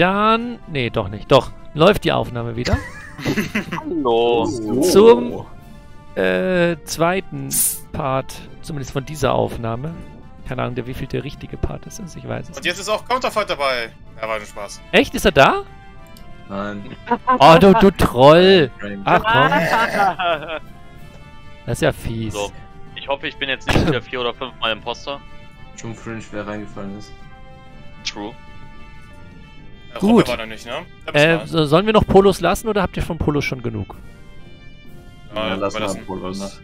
Dann... Nee, doch nicht. Doch. Läuft die Aufnahme wieder. Hallo. So. Zum zweiten Part. Zumindest von dieser Aufnahme. Keine Ahnung, wie viel der richtige Part das ist. Ich weiß es nicht. Und jetzt ist auch Counterfeit dabei. Ja, war ein Spaß. Echt? Ist er da? Nein. Oh, du Troll. Ach komm. Das ist ja fies. So. Ich hoffe, ich bin jetzt nicht wieder 4 oder 5 Mal Imposter. Schon cringe, wer reingefallen ist. True. Gut. War da nicht, ne? Sollen wir noch Polos lassen oder habt ihr von Polos schon genug? Ja, lassen wir Polos.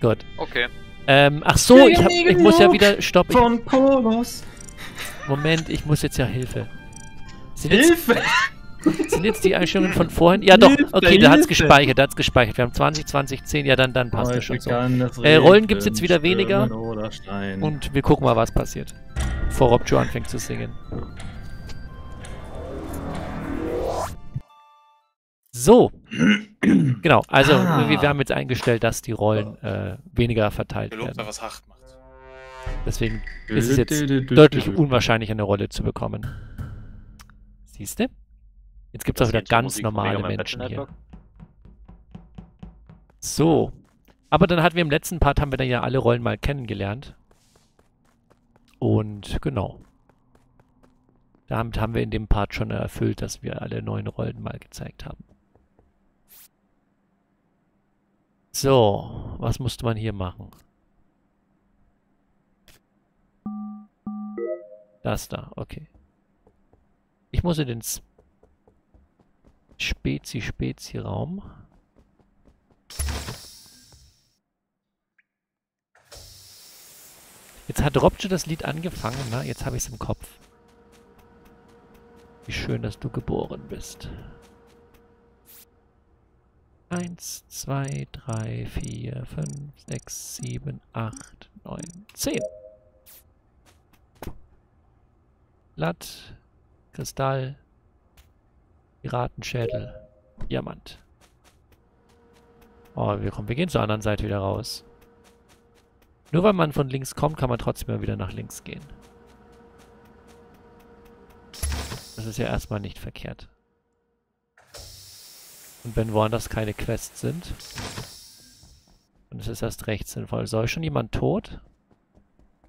Gut. Okay. Ach so, ich muss ja wieder stoppen. Von Polos. Moment, ich muss jetzt ja Hilfe. Hilfe? Sind jetzt die Einstellungen von vorhin? Ja doch, okay, da hat's gespeichert, Wir haben 20, 10, ja dann passt das schon so. Rollen gibt's jetzt wieder weniger. Und wir gucken mal, was passiert. Bevor Robju anfängt zu singen. So. Genau, also wir haben jetzt eingestellt, dass die Rollen weniger verteilt werden. Was Hacht macht. Deswegen ist es jetzt deutlich unwahrscheinlich, eine Rolle zu bekommen. Siehst du? Jetzt gibt es auch wieder ganz normale Menschen hier. So. Aber dann hatten wir im letzten Part, haben wir dann ja alle Rollen mal kennengelernt. Und genau. Damit haben wir in dem Part schon erfüllt, dass wir alle neuen Rollen mal gezeigt haben. So. Was musste man hier machen? Das da, okay. Ich muss in den Spezi-Raum. Jetzt hat Robju das Lied angefangen, na, jetzt habe ich es im Kopf. Wie schön, dass du geboren bist. 1, 2, 3, 4, 5, 6, 7, 8, 9, 10. Blatt, Kristall, Piratenschädel, Diamant. Oh, wir gehen zur anderen Seite wieder raus. Nur weil man von links kommt, kann man trotzdem wieder nach links gehen. Das ist ja erstmal nicht verkehrt. Und wenn woanders keine Quests sind, dann ist es erst recht sinnvoll. Soll schon jemand tot?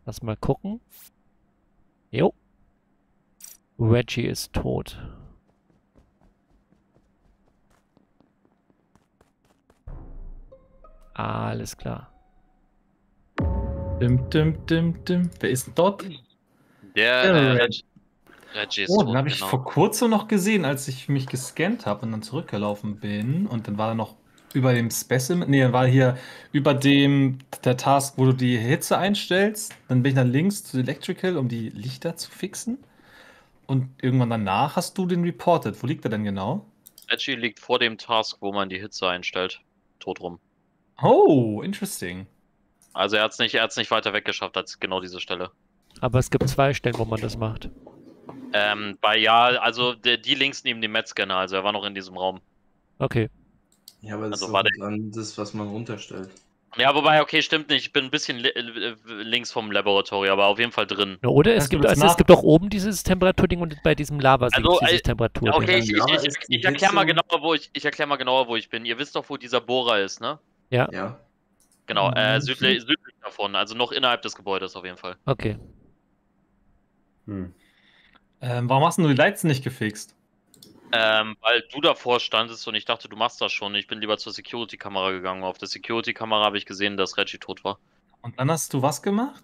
Lass mal gucken. Jo. Reggie ist tot. Alles klar. Dim, dim, dim, dim. Wer ist denn dort? Der Reggie ist tot. Oh, den habe ich vor kurzem noch gesehen, als ich mich gescannt habe und dann zurückgelaufen bin. Und dann war er noch über dem Specimen. Nee, dann war hier über dem der Task, wo du die Hitze einstellst. Dann bin ich nach links zu Electrical, um die Lichter zu fixen. Und irgendwann danach hast du den reported. Wo liegt er denn genau? Reggie liegt vor dem Task, wo man die Hitze einstellt. Tot rum. Oh, interesting. Also er hat's nicht weiter weggeschafft als genau diese Stelle. Aber es gibt 2 Stellen, wo man das macht. Bei ja, also die links neben dem Medscanner, also er war noch in diesem Raum. Okay. Ja, aber das also ist dann das, was man runterstellt. Ja, wobei, okay, stimmt nicht. Ich bin ein bisschen links vom Laboratorium, aber auf jeden Fall drin. Oder es gibt, also es gibt auch oben dieses Temperaturding und bei diesem Lava also, dieses Temperaturding. Okay, ich erkläre mal genauer, wo ich bin. Ihr wisst doch, wo dieser Bohrer ist, ne? Ja. Ja. Genau, südlich davon, also noch innerhalb des Gebäudes auf jeden Fall. Okay. Hm. Warum hast du die Lights nicht gefixt? Weil du davor standest und ich dachte, du machst das schon. Ich bin lieber zur Security-Kamera gegangen. Auf der Security-Kamera habe ich gesehen, dass Reggie tot war. Und dann hast du was gemacht?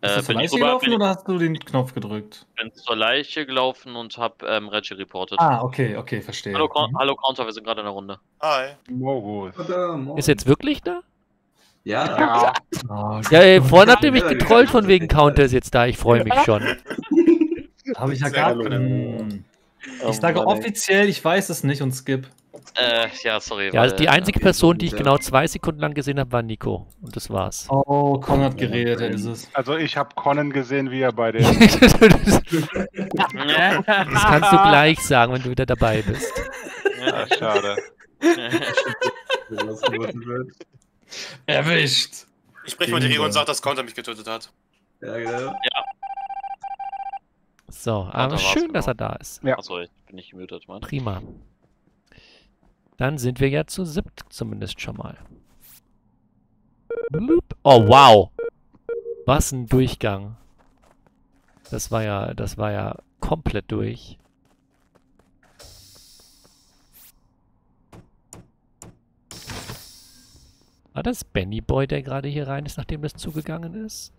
Bist du zur Leiche gelaufen oder hast du den Knopf gedrückt? Ich bin zur Leiche gelaufen und habe Reggie reportet. Ah, okay, okay, verstehe. Hallo, hallo Counter, wir sind gerade in der Runde. Hi. Wow. Ist jetzt wirklich da? Ja. Oh, ja, ey, vorhin habt ihr mich getrollt von wegen Counter ist jetzt da, ich freue mich schon. Habe ich ja gar nicht. Ich sage offiziell, ich weiß es nicht und skip. Ja, sorry. Ja, also die einzige Person, die ich genau 2 Sekunden lang gesehen habe, war Nico. Und das war's. Oh, Conan hat geredet, ist es. Also ich habe Conan gesehen, wie er bei den... Das kannst du gleich sagen, wenn du wieder dabei bist. Ja, schade. Erwischt. Ich spreche mal die Regel und sage, dass Conan mich getötet hat. Ja, genau. Ja. So, ja, aber da schön, genau, dass er da ist. Ja. Achso, ich bin nicht gemütet, Mann. Prima. Dann sind wir ja zu 7 zumindest schon mal. Oh, wow. Was ein Durchgang. Das war ja komplett durch. War das Benny Boy, der gerade hier rein ist, nachdem das zugegangen ist?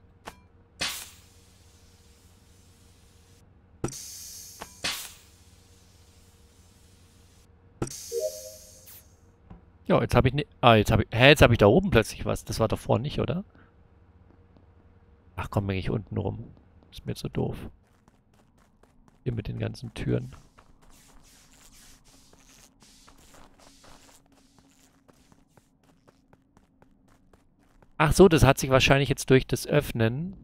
Ja, jetzt habe ich ne... Ah, jetzt habe ich... Hä, jetzt habe ich da oben plötzlich was. Das war doch vorhin nicht, oder? Ach komm, bin ich unten rum. Ist mir zu doof. Hier mit den ganzen Türen. Ach so, das hat sich wahrscheinlich jetzt durch das Öffnen...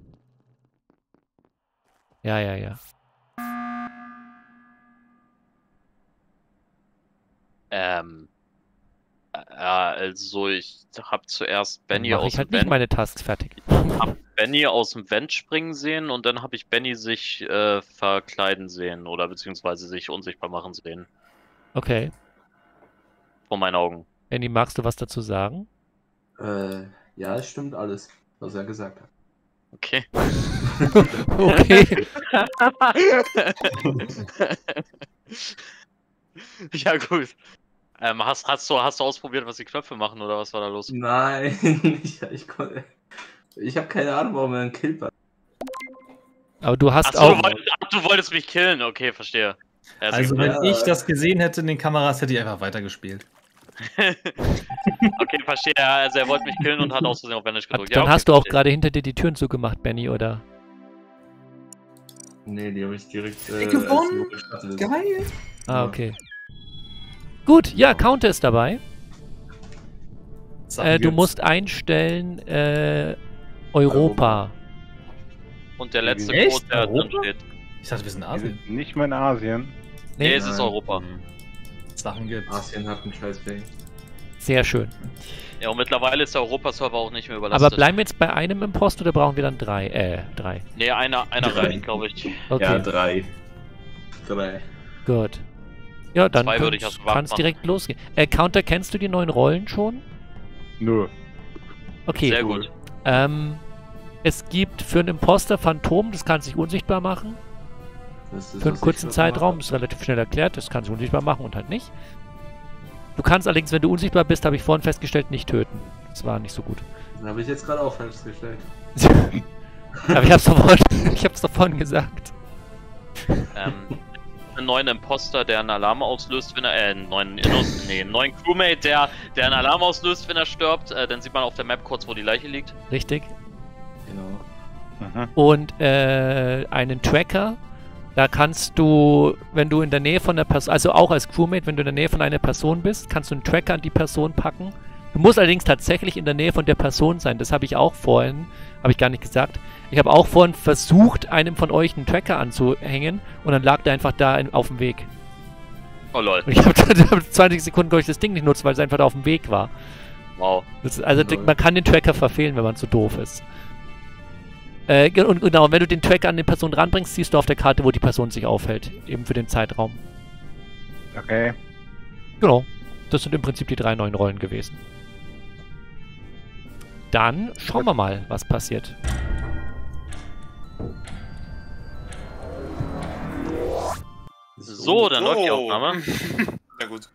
Ja, ja, ja. Ja, also ich hab zuerst Benny aus dem Vent... Ich halt nicht meine Tasks fertig. Ich hab Benny aus dem Vent springen sehen und dann habe ich Benny sich verkleiden sehen oder beziehungsweise sich unsichtbar machen sehen. Okay. Vor meinen Augen. Benny, magst du was dazu sagen? Ja, es stimmt alles, was er gesagt hat. Okay. Okay. Ja, gut. Hast du ausprobiert, was die Knöpfe machen, oder was war da los? Nein, ich habe keine Ahnung, warum er einen Kill war. Aber du hast auch... Du wolltest mich killen, okay, verstehe. Also wenn ich das gesehen hätte in den Kameras, hätte ich einfach weitergespielt. Okay, verstehe. Also er wollte mich killen und hat aus Versehen auf Vanish gedrückt. Dann ja, okay, hast du auch gerade hinter dir die Türen zugemacht, Benny, oder? Nee, die habe ich direkt... gewonnen! Geil! Ah, okay. Gut, ja, Counter ist dabei. Du musst einstellen, Europa. Und der letzte Code, der drin steht. Ich dachte, wir sind in Asien. Nicht mehr in Asien. Nee, es ist Europa. Sachen gibt's. Asien hat einen scheiß Ding. Sehr schön. Ja, und mittlerweile ist der Europa-Server auch nicht mehr überlastet. Aber bleiben wir jetzt bei einem Impost oder brauchen wir dann drei? Nee, einer rein, glaube ich. Okay. Ja, drei. Gut. Ja, dann kann es direkt losgehen. Counter, kennst du die neuen Rollen schon? Nö. Okay. Sehr gut. Es gibt für einen Imposter Phantom, das kann sich unsichtbar machen. Für einen kurzen Zeitraum, ist relativ schnell erklärt, das kann sich unsichtbar machen und halt nicht. Du kannst allerdings, wenn du unsichtbar bist, habe ich vorhin festgestellt, nicht töten. Das war nicht so gut. Habe ich jetzt gerade auch festgestellt. Aber ich hab's doch vorhin gesagt. Einen neuen Imposter, der einen Alarm auslöst, wenn er... einen neuen Crewmate, der einen Alarm auslöst, wenn er stirbt. Dann sieht man auf der Map kurz, wo die Leiche liegt. Richtig. Genau. Mhm. Und einen Tracker. Da kannst du, wenn du in der Nähe von der Person... Also auch als Crewmate, wenn du in der Nähe von einer Person bist, kannst du einen Tracker an die Person packen. Du musst allerdings tatsächlich in der Nähe von der Person sein. Das habe ich auch vorhin... Habe ich gar nicht gesagt. Ich habe auch vorhin versucht, einem von euch einen Tracker anzuhängen und dann lag der einfach da auf dem Weg. Oh lol. Und ich habe 20 Sekunden durch das Ding nicht nutzt, weil es einfach da auf dem Weg war. Wow. Also man kann den Tracker verfehlen, wenn man zu doof ist. Und genau, wenn du den Tracker an die Person ranbringst, siehst du auf der Karte, wo die Person sich aufhält. Eben für den Zeitraum. Okay. Genau. Das sind im Prinzip die 3 neuen Rollen gewesen. Dann schauen wir mal, was passiert. So, dann läuft die Aufnahme. Ja, gut.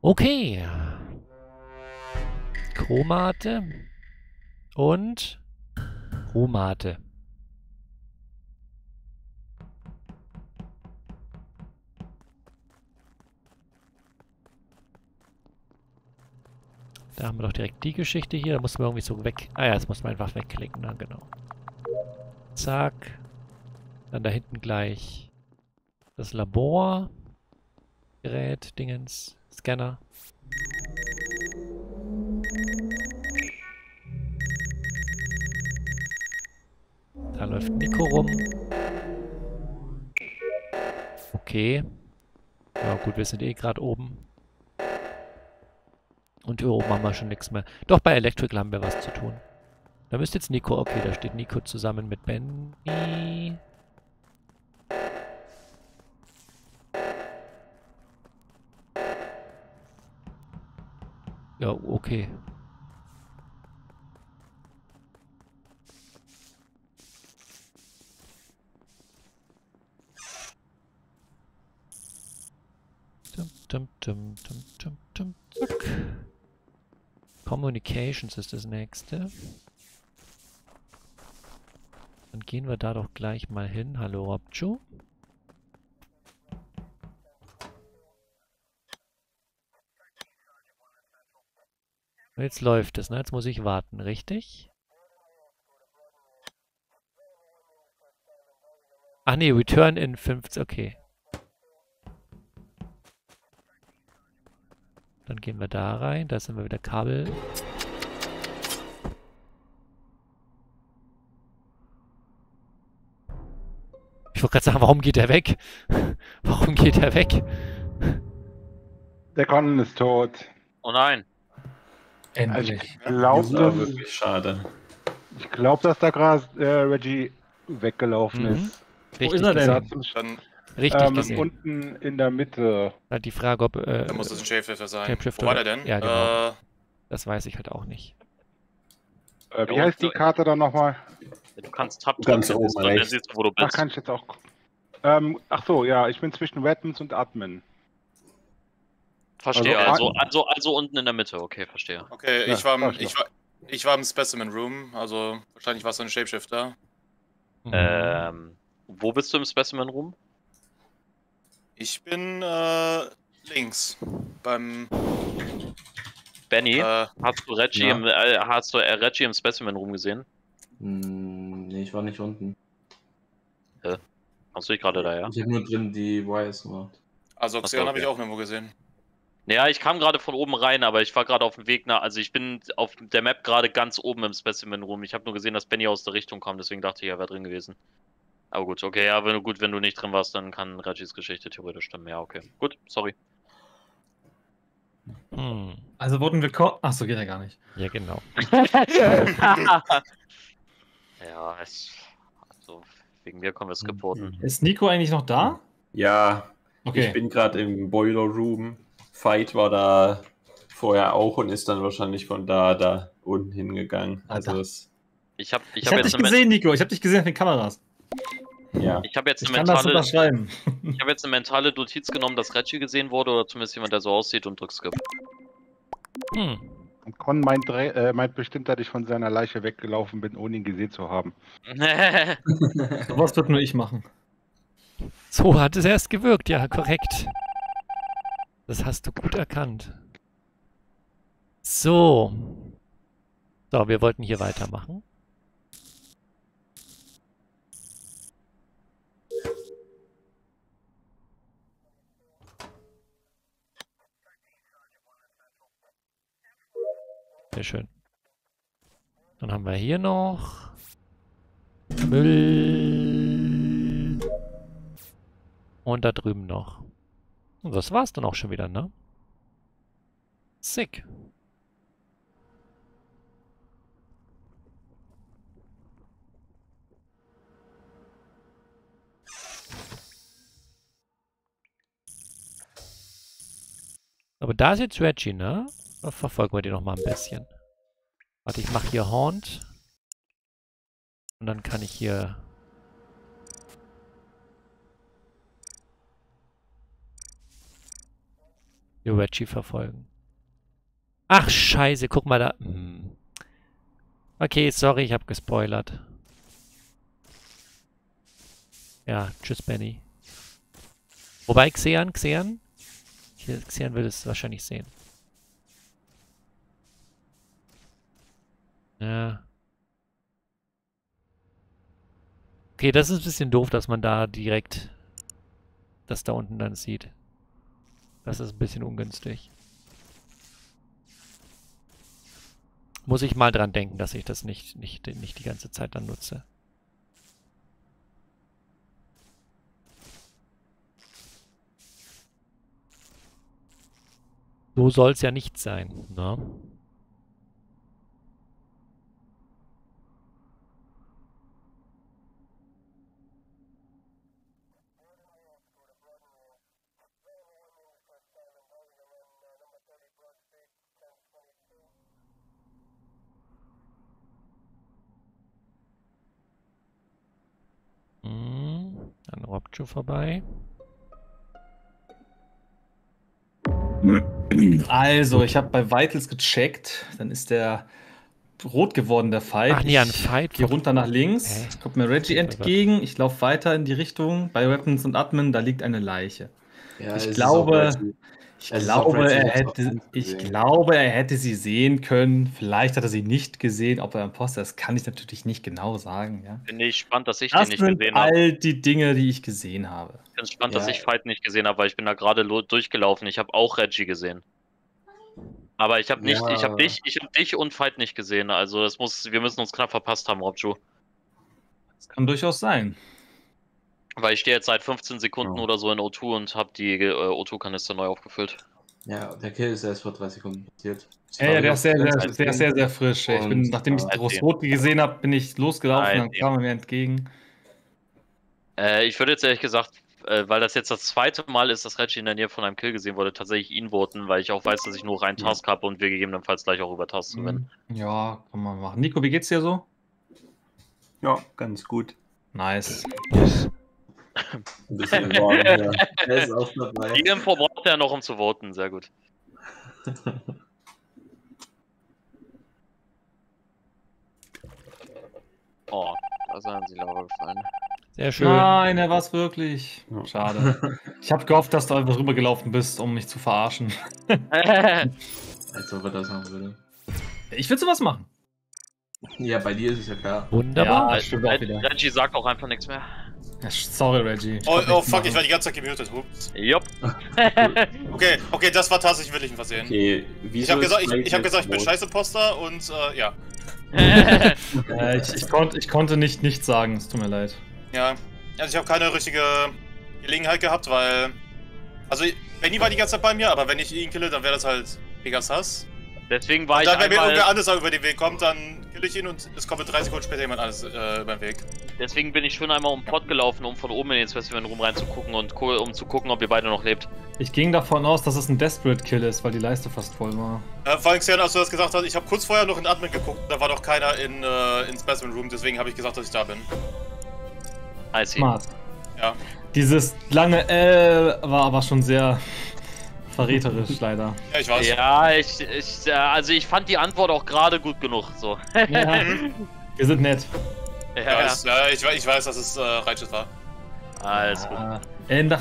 Okay. Chromate und Chromate. Da haben wir doch direkt die Geschichte hier. Da muss man irgendwie so weg... Ah ja, das muss man einfach wegklicken. Na genau. Zack. Dann da hinten gleich das Labor. Gerät, Dingens, Scanner. Da läuft Nico rum. Okay. Ja gut, wir sind eh gerade oben. Und hier oben haben wir schon nichts mehr. Doch, bei Electrical haben wir was zu tun. Da müsste jetzt Nico... Okay, da steht Nico zusammen mit Benny. Ja, okay. Dum, dum, dum, dum, dum, zack. Communications ist das nächste. Dann gehen wir da doch gleich mal hin. Hallo Robju. Jetzt läuft es, ne? Jetzt muss ich warten, richtig? Ach ne, Return in 15, okay. Dann gehen wir da rein. Da sind wir wieder Kabel. Ich wollte gerade sagen, warum geht er weg? Warum geht er weg? Der Conan ist tot. Oh nein. Endlich. Also ich glaube, wirklich schade. Ich glaube, dass da gerade Reggie weggelaufen ist. Richtig. Wo ist er denn? Richtig gesehen. Unten in der Mitte. Die Frage, ob... da muss es ein Shapeshifter sein. Wo war der denn? Ja, genau. Das weiß ich halt auch nicht. Wie ja, heißt die Karte dann nochmal? Ja, du kannst Tab drücken, dann siehst du, wo du bist. Ach, kann ich jetzt auch... ach so, ja, ich bin zwischen Redmans und Admin. Verstehe, also unten in der Mitte, okay, verstehe. Okay, ja, ich war im Specimen Room, also wahrscheinlich warst du ein Shapeshifter. Wo bist du im Specimen Room? Ich bin links beim Benny. Hast du Reggie im Reggie im Specimen Room gesehen? Nee, ich war nicht unten. Hä? Kommst du dich gerade da, ja? Ich hab nur drin die Wires gemacht. Also Xehan habe ich auch nirgendwo gesehen. Ja, ich kam gerade von oben rein, aber ich war gerade auf dem Weg nach, also ich bin auf der Map gerade ganz oben im Specimen Room. Ich habe nur gesehen, dass Benny aus der Richtung kommt, deswegen dachte ich, er wäre drin gewesen. Aber gut, okay, ja, wenn du nicht drin warst, dann kann Regis Geschichte theoretisch stimmen. Ja, okay. Gut, sorry. Also wurden wir... Achso, geht ja gar nicht. Ja, genau. Ja, also wegen mir können wir es reporten. Ist Nico eigentlich noch da? Ja, okay. Ich bin gerade im Boiler Room. Veit war da vorher auch und ist dann wahrscheinlich von da unten hingegangen. Also ich hab dich gesehen, Nico. Ich hab dich gesehen auf den Kameras. Ja. Ich habe jetzt eine mentale Notiz genommen, dass Reggie gesehen wurde oder zumindest jemand, der so aussieht, und drück Skip. Und Con meint bestimmt, dass ich von seiner Leiche weggelaufen bin, ohne ihn gesehen zu haben. So was wird nur ich machen. So hat es erst gewirkt, ja, korrekt. Das hast du gut erkannt. So. So, wir wollten hier weitermachen. Sehr schön. Dann haben wir hier noch Müll. Und da drüben noch. Und das war's dann auch schon wieder, ne? Sick. Aber da ist jetzt Reggie, ne? Verfolgen wir die noch mal ein bisschen. Warte, ich mache hier Haunt. Und dann kann ich hier... Reggie verfolgen. Ach, scheiße, guck mal da. Okay, sorry, ich habe gespoilert. Ja, tschüss, Benny. Wobei, Xehan würde es wahrscheinlich sehen. Ja. Okay, das ist ein bisschen doof, dass man da direkt das da unten dann sieht. Das ist ein bisschen ungünstig. Muss ich mal dran denken, dass ich das nicht die ganze Zeit dann nutze. So soll es ja nicht sein, ne? Robju vorbei. Also, ich habe bei Vitals gecheckt. Dann ist der rot geworden, der Fight. Ach nee, ein Fight. Ich gehe runter nach links. Kommt mir Reggie entgegen. Ich laufe weiter in die Richtung. Bei Weapons und Admin, da liegt eine Leiche. Ja, ich glaube, er hätte sie sehen können. Vielleicht hat er sie nicht gesehen. Ob er ein Poster ist, kann ich natürlich nicht genau sagen. Ja. Finde ich spannend, dass ich den nicht gesehen habe. All die Dinge, die ich gesehen habe. Ich finde es spannend, dass ich Veit nicht gesehen habe, weil ich bin da gerade durchgelaufen. Ich habe auch Reggie gesehen. Aber ich habe nicht, ich hab dich und Veit nicht gesehen. Also das muss, wir müssen uns knapp verpasst haben, Robju. Das kann durchaus sein. Weil ich stehe jetzt seit 15 Sekunden oder so in O2 und habe die O2-Kanister neu aufgefüllt. Ja, der Kill ist erst vor 3 Sekunden passiert. Ja, der ist sehr frisch. Ich bin, nachdem ich das Rot gesehen habe, bin ich losgelaufen und dann kam er mir entgegen. Ich würde jetzt ehrlich gesagt, weil das jetzt das zweite Mal ist, dass Reggie in der Nähe von einem Kill gesehen wurde, tatsächlich ihn voten, weil ich auch weiß, dass ich nur rein Task habe und wir gegebenenfalls gleich auch über Task gewinnen. Ja, kann man machen. Nico, wie geht's dir so? Ja, ganz gut. Nice. Ein bisschen warm, ja. Er ist auch dabei. Die Info braucht er noch, um zu voten. Sehr gut. Oh, da sind sie Laura gefallen. Sehr schön. Nein, er war es wirklich. Ja. Schade. Ich habe gehofft, dass du einfach rübergelaufen bist, um mich zu verarschen. Als ob er das machen würde. Ich würde sowas machen. Ja, bei dir ist es ja klar. Wunderbar. Ja, Reggie sagt auch einfach nichts mehr. Sorry, Reggie. Oh fuck, ich war die ganze Zeit gemutet. Ups. Jupp. Okay, das war tatsächlich wirklich ein Versehen. Okay, ich habe gesagt, ich bin scheiß Imposter und ja. ich konnte nichts sagen, es tut mir leid. Ja, also ich habe keine richtige Gelegenheit gehabt, weil. Also, Benny war die ganze Zeit bei mir, aber wenn ich ihn kille, dann wäre das halt Pegasus. Deswegen war und dann, wenn mir irgendwer anderes über den Weg kommt, dann kill ich ihn und es kommt 3 Sekunden später jemand anderes über den Weg. Deswegen bin ich schon einmal um den Pott gelaufen, um von oben in den Specimen-Room reinzugucken und um zu gucken, ob ihr beide noch lebt. Ich ging davon aus, dass es ein Desperate-Kill ist, weil die Leiste fast voll war. Vor allem, Xehanort, als du das gesagt hast, ich habe kurz vorher noch in Admin geguckt, da war doch keiner in Specimen-Room, deswegen habe ich gesagt, dass ich da bin. I see. Smart. Ja. Dieses lange war aber schon sehr... verräterisch, leider. Ja, ich weiß. Ja, also ich fand die Antwort auch gerade gut genug, so. Ja, wir sind nett. Ja, ich weiß, dass es Reitschiff war. Alles gut. Nach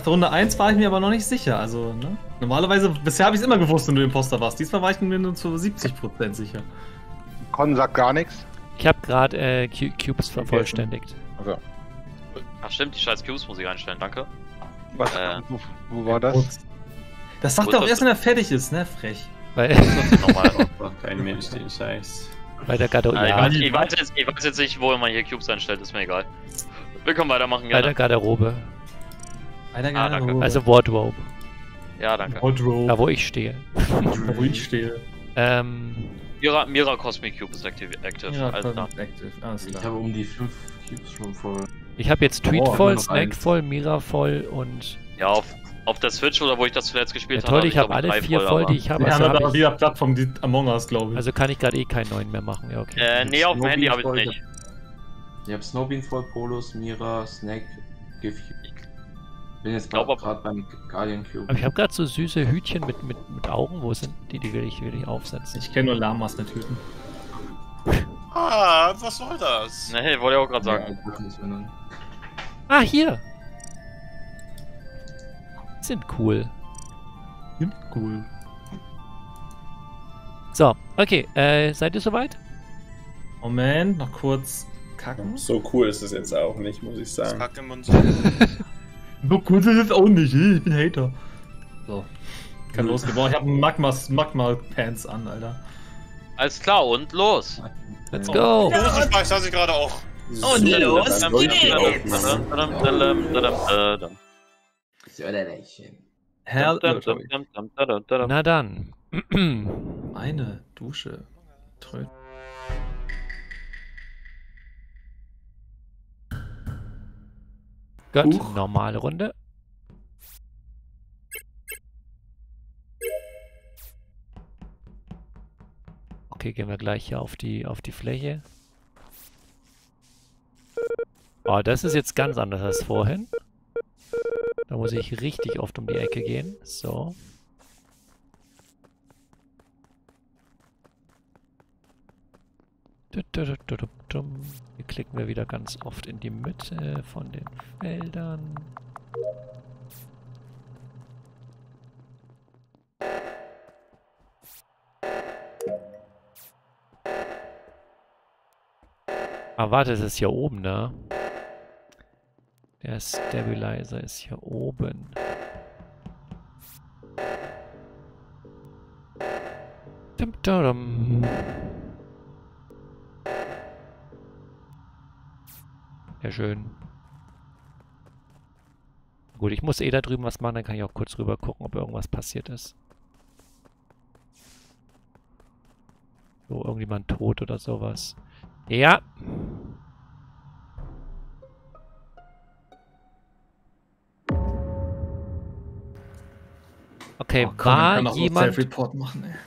der Runde 1 war ich mir aber noch nicht sicher, also, ne? Normalerweise, bisher habe ich es immer gewusst, wenn du Imposter warst. Diesmal war ich mir nur zu 70% sicher. Con sagt gar nichts. Ich habe gerade Cubes vervollständigt. Okay. Ach stimmt, die scheiß Cubes muss ich einstellen, danke. Was? Wo war das? Das sagt er auch erst, wenn er fertig ist, ne? Frech. Weil kein Mensch den Scheiß. Weil der Garderobe. Ich weiß jetzt nicht, wo man hier Cubes einstellt, ist mir egal. Wir können weitermachen, gerne. Bei der Garderobe. Bei der Garderobe. Also Wardrobe. Ja, danke. Wardrobe. Da, wo ich stehe. Da, wo ich stehe. Mira Cosmic Cube ist active. Mira alles klar. Alles klar. Ich habe um die 5 Cubes schon voll. Ich habe jetzt Tweet voll, Snack voll, Mira voll und... Ja, auf der Switch oder wo ich das zuletzt gespielt habe. Ja, toll, ich habe alle 4 voll, die ich habe. Wir haben aber auf jeder Plattform die Among Us, glaube ich. Also kann ich gerade eh keinen neuen mehr machen. Ja, okay. Nee, auf dem Handy habe ich nicht. Ich habe Snowbean voll, Polos, Mira, Snack, Gift. Ich bin jetzt gerade beim Guardian Cube. Aber ich habe gerade so süße Hütchen mit Augen. Wo sind die? Die will ich aufsetzen. Ich kenne nur Lamas mit Hüten. Ah, was soll das? Nee, wollte ich auch gerade sagen. Ja, ah, hier! Sind cool. Sind cool. So, okay, seid ihr soweit? Moment, noch kurz kacken. So cool ist es jetzt auch nicht, muss ich sagen. So cool ist es auch nicht, ich bin Hater. So, kann losgebraucht. Ich habe Magma-Pants an, Alter. Alles klar, und los. Let's go. Ja, das weiß ich gerade auch. Und los geht's. Na dann. Eine Dusche. Tröten. Gott, normale Runde. Okay, gehen wir gleich hier auf die Fläche. Oh, das ist jetzt ganz anders als vorhin. Da muss ich richtig oft um die Ecke gehen. So. Hier klicken wir wieder ganz oft in die Mitte von den Feldern. Ah, warte, es ist hier oben, ne? Der Stabilizer ist hier oben. Ja, schön. Gut, ich muss eh da drüben was machen, dann kann ich auch kurz rüber gucken, ob irgendwas passiert ist. So, irgendjemand tot oder sowas. Ja. Okay, oh,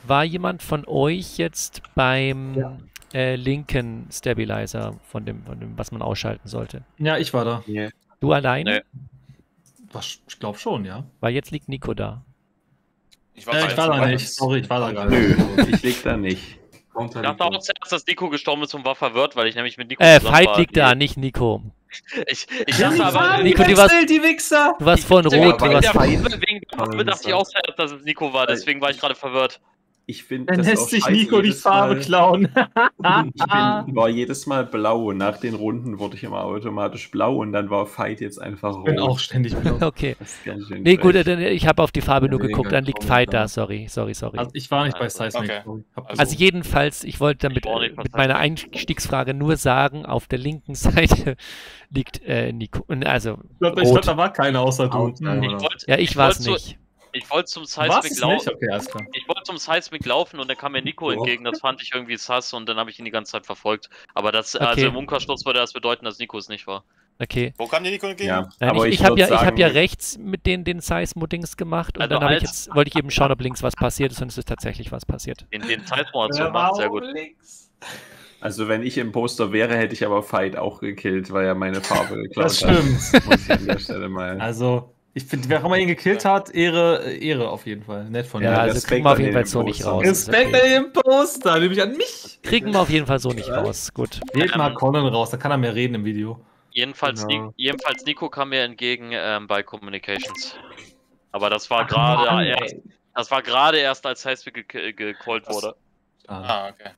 war jemand von euch jetzt beim linken Stabilizer von dem, was man ausschalten sollte? Ja, ich war da. Nee. Du alleine? Nee. Ich glaube schon, ja. Weil jetzt liegt Nico da. Ich war da nicht. Sorry, ich war da gar nicht. Nö, ich lieg da nicht. Ich dachte auch zuerst, dass Nico gestorben ist und war verwirrt, weil ich nämlich mit Nico Veit liegt da, nicht Nico. Ich dachte aber... Nico, die Wichser! Du warst vorhin rot, du warst Veit. Deswegen dachte ich auch zuerst, dass es Nico war, deswegen war ich gerade verwirrt. Ich find, dann lässt sich Nico die Farbe klauen. Ich war jedes Mal blau. Nach den Runden wurde ich immer automatisch blau und dann war Veit jetzt einfach rot. Ich bin auch ständig blau. Okay. Nee, gut, ich habe auf die Farbe nur geguckt. Dann liegt Veit da. Sorry. Also ich war nicht bei Seismic. Okay. Also jedenfalls, ich wollte damit mit meiner Einstiegsfrage nur sagen, auf der linken Seite liegt Nico. Also ich glaub, da war keiner außer du. Ja, ich war es nicht. Ich wollte zum Seismic laufen. Okay, ich wollte zum Seismic laufen und dann kam mir Nico entgegen, das fand ich irgendwie sass und dann habe ich ihn die ganze Zeit verfolgt. Aber das, also im Umkehrschluss würde das bedeuten, dass Nico es nicht war. Okay. Wo kam dir Nico entgegen? Ja. Nein, aber ich habe ja rechts mit den Seismo-Dings gemacht und also dann wollte ich eben schauen, ob links was passiert ist und es ist tatsächlich was passiert. Den Seismo hat gemacht, sehr gut. Links. Also wenn ich Imposter wäre, hätte ich aber Veit auch gekillt, weil er meine Farbe geklaut hat. Das stimmt. Muss ich an der Stelle mal... Also... Ich finde, wer auch immer ihn gekillt hat, Ehre auf jeden Fall. Nett von ihm. Ja, also kriegen wir auf jeden Fall so nicht raus. Respekt an den Poster, nämlich an mich. Kriegen wir auf jeden Fall so nicht raus, gut. Wählt mal Conan raus, da kann er mehr reden im Video. Jedenfalls Nico kam mir entgegen bei Communications. Aber das war gerade erst, als Seismic gecallt wurde. Ah, okay.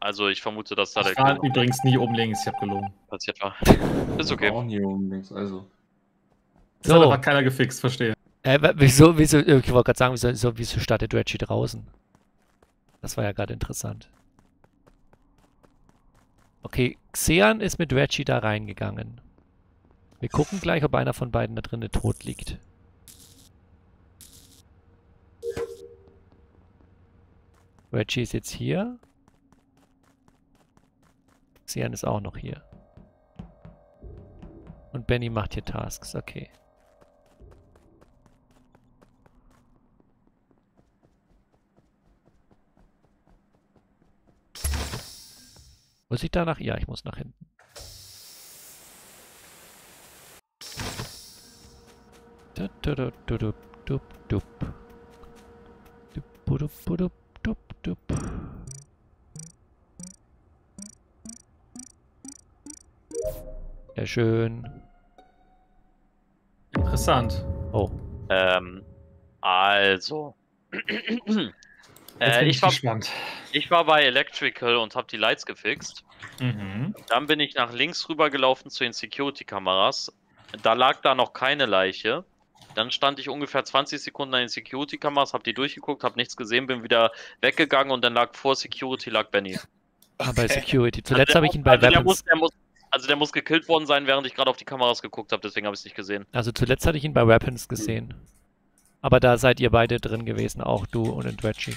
Also ich vermute, dass da der... Ich war übrigens nie oben links, ich habe gelogen. Passiert war. Ist okay. Ich war auch nie oben links, also... So. Das hat aber keiner gefixt, verstehe. Wieso, ich wollte gerade sagen, wieso startet Reggie draußen? Das war ja gerade interessant. Okay, Xehan ist mit Reggie da reingegangen. Wir gucken gleich, ob einer von beiden da drinnen tot liegt. Reggie ist jetzt hier. Xehan ist auch noch hier. Und Benny macht hier Tasks, okay. Muss ich da nach? Ja, ich muss nach hinten. Sehr schön. Interessant. Oh. Also. Ich war bei Electrical und habe die Lights gefixt. Mhm. Dann bin ich nach links rübergelaufen zu den Security-Kameras. Da lag da noch keine Leiche. Dann stand ich ungefähr 20 Sekunden an den Security-Kameras, habe die durchgeguckt, habe nichts gesehen, bin wieder weggegangen und dann lag vor Security Benny. Ah, bei Security. Zuletzt habe ich ihn bei Weapons. Also der muss gekillt worden sein, während ich gerade auf die Kameras geguckt habe, deswegen habe ich es nicht gesehen. Also zuletzt hatte ich ihn bei Weapons gesehen. Aber da seid ihr beide drin gewesen, auch du und Reggie.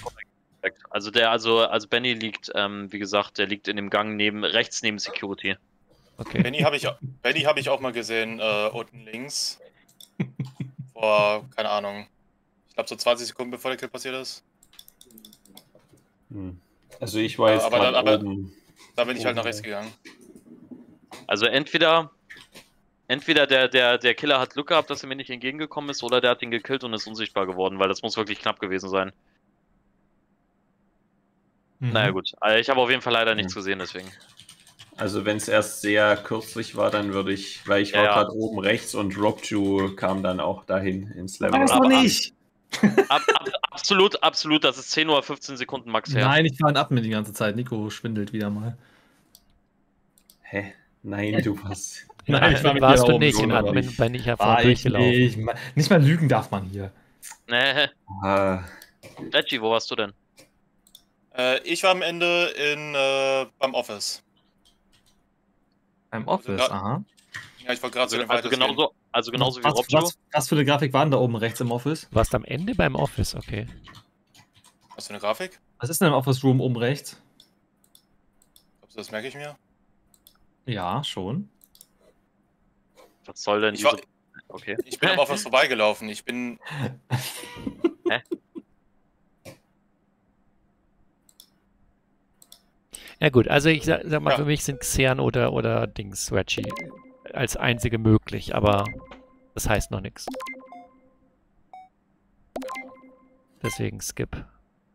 Also Benny liegt, wie gesagt, der liegt in dem Gang rechts neben Security. Okay. Benny hab ich auch mal gesehen, unten links. Vor, keine Ahnung, ich glaube so 20 Sekunden bevor der Kill passiert ist. Also ich war jetzt aber da bin ich halt nach rechts gegangen. Also entweder Entweder der Killer hat Glück gehabt, dass er mir nicht entgegengekommen ist, oder der hat ihn gekillt und ist unsichtbar geworden, weil das muss wirklich knapp gewesen sein. Mhm. Naja gut, also ich habe auf jeden Fall leider nichts gesehen, deswegen. Also wenn es erst sehr kürzlich war, dann würde ich, weil ich war gerade oben rechts und Robju kam dann auch dahin ins Level. Weiß noch nicht! Absolut, das ist 10 oder 15 Sekunden max her. Nein, ich war in Admin die ganze Zeit, Nico schwindelt wieder mal. Hä? Nein, du warst... Nein, ich war mit warst du nicht in Admin, bin ich ja vorne durchgelaufen. Nicht mal lügen darf man hier. Nee. Reggie, wo warst du denn? Ich war am Ende in, beim Office. Beim Office, also, aha. Ja, ich war gerade so genauso wie Robju. Was für eine Grafik war denn da oben rechts im Office? Warst am Ende beim Office, okay. Was für eine Grafik? Was ist denn im Office Room oben rechts? Glaubst du, das merke ich mir? Ja, schon. Was soll denn diese... Okay. Ich bin am Office vorbeigelaufen, ich bin... Hä? Ja gut, also ich sag mal, für mich sind Xehan oder Dings Reggie als einzige möglich, aber das heißt noch nichts. Deswegen Skip.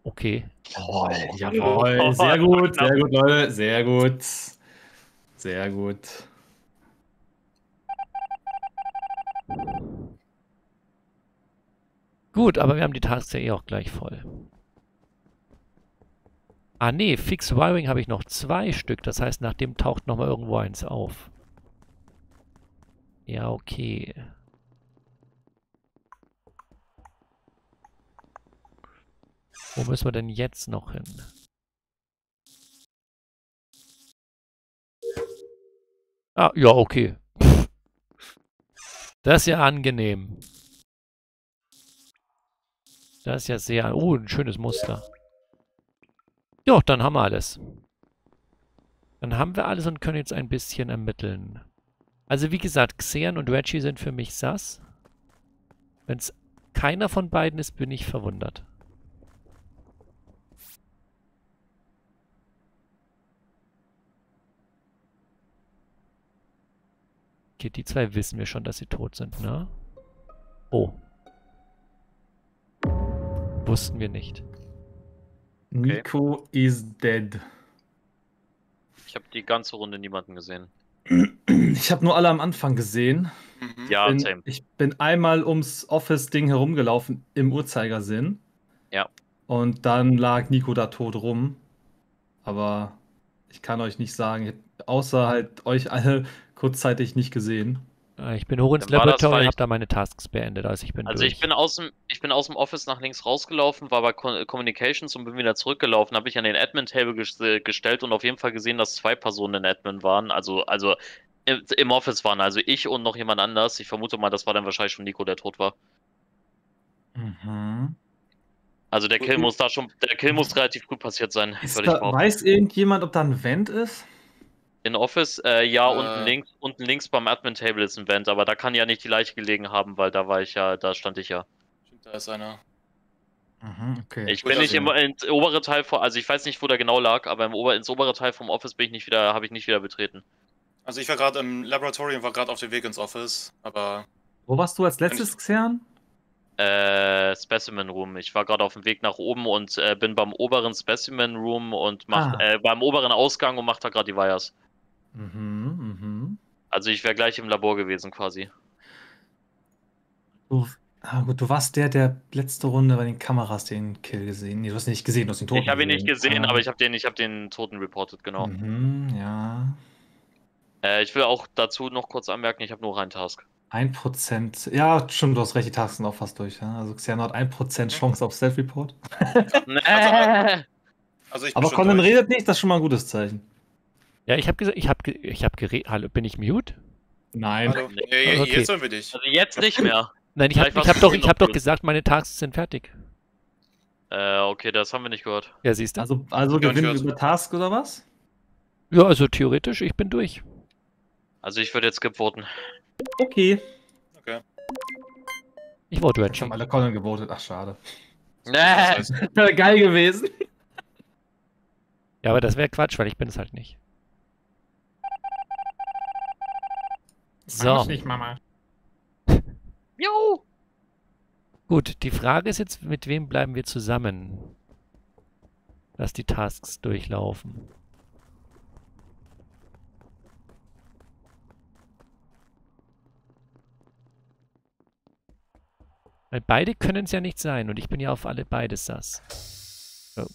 Okay. Jawohl, jawohl. Sehr gut, Leute, sehr gut. Sehr gut. Gut, aber wir haben die Tasks ja eh auch gleich voll. Ah ne, Fix Wiring habe ich noch 2 Stück, das heißt, nach dem taucht nochmal irgendwo eins auf. Ja, okay. Wo müssen wir denn jetzt noch hin? Ah, ja, okay. Das ist ja angenehm. Das ist ja sehr... Oh, ein schönes Muster. Ja, dann haben wir alles. Dann haben wir alles und können jetzt ein bisschen ermitteln. Also wie gesagt, Xehan und Reggie sind für mich sass. Wenn es keiner von beiden ist, bin ich verwundert. Okay, die 2 wissen wir schon, dass sie tot sind, ne? Oh. Wussten wir nicht. Okay. Nico is dead. Ich habe die ganze Runde niemanden gesehen. Ich habe nur alle am Anfang gesehen. Mhm. Ja, same. Ich bin einmal ums Office-Ding herumgelaufen, im Uhrzeigersinn. Ja. Und dann lag Nico da tot rum. Aber ich kann euch nicht sagen, außer halt euch alle kurzzeitig nicht gesehen. Ich bin hoch ins Laboratory und habe da meine Tasks beendet, also ich bin durch. Ich bin aus dem Office nach links rausgelaufen, war bei Communications und bin wieder zurückgelaufen, habe ich an den Admin-Table gestellt und auf jeden Fall gesehen, dass 2 Personen in Admin waren, also im Office waren, also ich und noch jemand anders. Ich vermute mal, das war dann wahrscheinlich schon Nico, der tot war. Mhm. Also der Kill muss relativ gut passiert sein. Weiß irgendjemand, ob da ein Vent ist? In Office, unten links beim Admin-Table ist ein Vent, aber da kann ja nicht die Leiche gelegen haben, weil da war ich ja, da stand ich ja. Da ist einer. Mhm, okay. Ich bin nicht ins obere Teil von, also ich weiß nicht, wo der genau lag, aber ins obere Teil vom Office bin ich nicht wieder, habe ich nicht wieder betreten. Also ich war gerade im Laboratory und war gerade auf dem Weg ins Office, aber... Wo warst du als letztes, Xehan? Specimen Room. Ich war gerade auf dem Weg nach oben und bin beim oberen Specimen Room und beim oberen Ausgang und mache da gerade die Wires. Mhm, mhm. Also ich wäre gleich im Labor gewesen quasi. Du warst der letzte Runde bei den Kameras den Kill gesehen. Nee, du hast ihn nicht gesehen, du hast den Toten. Ich habe ihn nicht gesehen, aber ich hab den Toten reported, genau. Mhm, ja. Ich will auch dazu noch kurz anmerken, ich habe nur einen Task. 1%, ja, stimmt, du hast recht, die Tags sind auch fast durch. Ja? Also Xehanort hat 1% Chance auf Self-Report. Also ich aber Conan redet nicht, das ist schon mal ein gutes Zeichen. Ja, ich habe gesagt, ich hab geredet. Hallo, bin ich mute? Nein. Hallo. Nee, okay. Jetzt hören wir dich. Also jetzt nicht mehr. Nein, ich hab doch gesagt, meine Tags sind fertig. Okay, das haben wir nicht gehört. Ja, siehst du. Also gewinnen wir über Task oder was? Ja, also theoretisch, ich bin durch. Also ich würde jetzt gevoten. Okay. Ich vote Reggie. Ich hab alle Conan gewotet, ach schade. Das wäre geil gewesen. Ja, aber das wäre Quatsch, weil ich bin es halt nicht. So. Nicht, Mama. Jo! Gut, die Frage ist jetzt, mit wem bleiben wir zusammen? Lass die Tasks durchlaufen. Weil beide können es ja nicht sein und ich bin ja auf alle beides sass.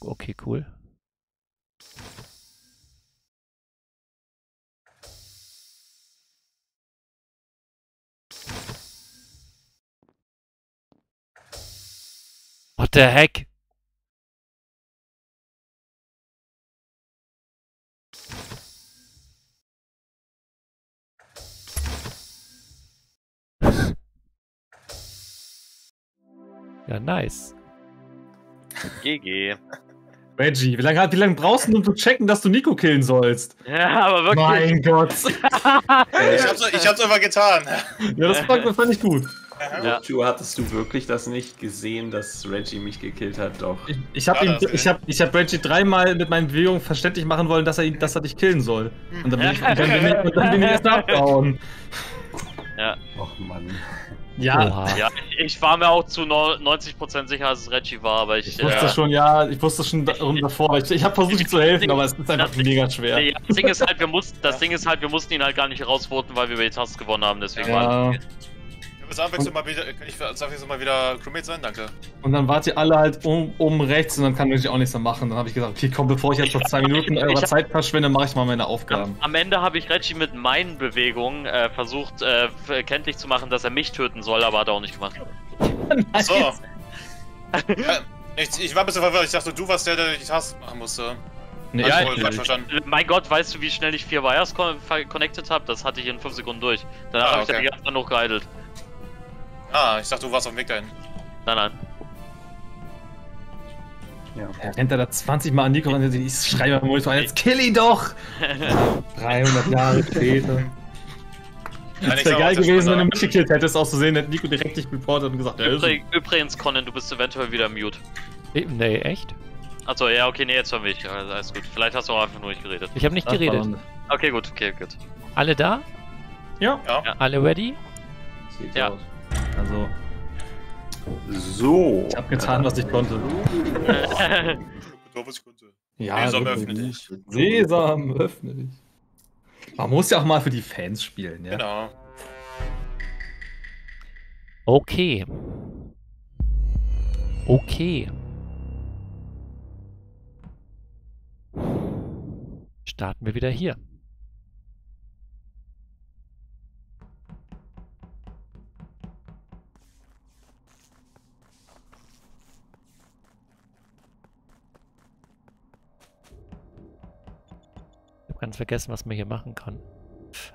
Okay, cool. What the heck? Ja, nice. GG. Reggie, wie lange brauchst du, um zu checken, dass du Nico killen sollst? Ja, aber wirklich. Mein Gott. ich hab's einfach getan. Ja, das fand ich gut. Ja. Robju, hattest du wirklich das nicht gesehen, dass Reggie mich gekillt hat? Doch. Ich hab Reggie dreimal mit meinen Bewegungen verständlich machen wollen, dass er dich killen soll. Und dann bin ich erst abgehauen. Ja. Och Mann. Ja. Ja, ich war mir auch zu 90% sicher, dass es Reggie war, aber ich wusste schon davor, ich habe versucht, ihm zu helfen, aber es ist einfach mega schwer. Nee, das Ding ist halt, wir mussten ihn halt gar nicht rausvoten, weil wir über die Taste gewonnen haben, deswegen war es. Kann ich jetzt mal wieder Crewmate sein? Danke. Und dann wart ihr alle halt oben rechts und dann kann Reggie auch nichts mehr machen. Dann habe ich gesagt, okay, komm, bevor ich jetzt noch 2 Minuten eurer Zeit verschwinde, mache ich mal meine Aufgaben. Am Ende habe ich Reggie mit meinen Bewegungen versucht, kenntlich zu machen, dass er mich töten soll, aber hat er auch nicht gemacht. Nice. So. Ich war ein bisschen verwirrt. Ich dachte, du warst der die Task machen musste. Nee, mein Gott, weißt du, wie schnell ich 4 Wires connected habe? Das hatte ich in 5 Sekunden durch. Danach habe ich dann die ganze Zeit noch geheidelt. Ah, ich dachte, du warst auf dem Weg dahin. Nein. Ja. Er rennt da 20 Mal an Nico und ich schreibe am Monitor, jetzt kill ihn doch! 300 Jahre später. Es wäre geil gewesen, wenn du mich gekillt hättest, auszusehen, hätte Nico direkt dich reportet und gesagt, übrigens, Conan, du bist eventuell wieder mute. Nee, echt? Achso, ja, okay, nee, jetzt war ich. Also, alles gut. Vielleicht hast du auch einfach nur nicht geredet. Ich habe nicht geredet. Okay, gut, Alle da? Ja. Alle ready? Sieht ja aus. Also. So. Ich hab getan, was ich konnte. Ja, Sesam, öffne dich. Sesam, öffne dich. Man muss ja auch mal für die Fans spielen, ja? Genau. Okay. Okay. Starten wir wieder hier. Ganz vergessen, was man hier machen kann.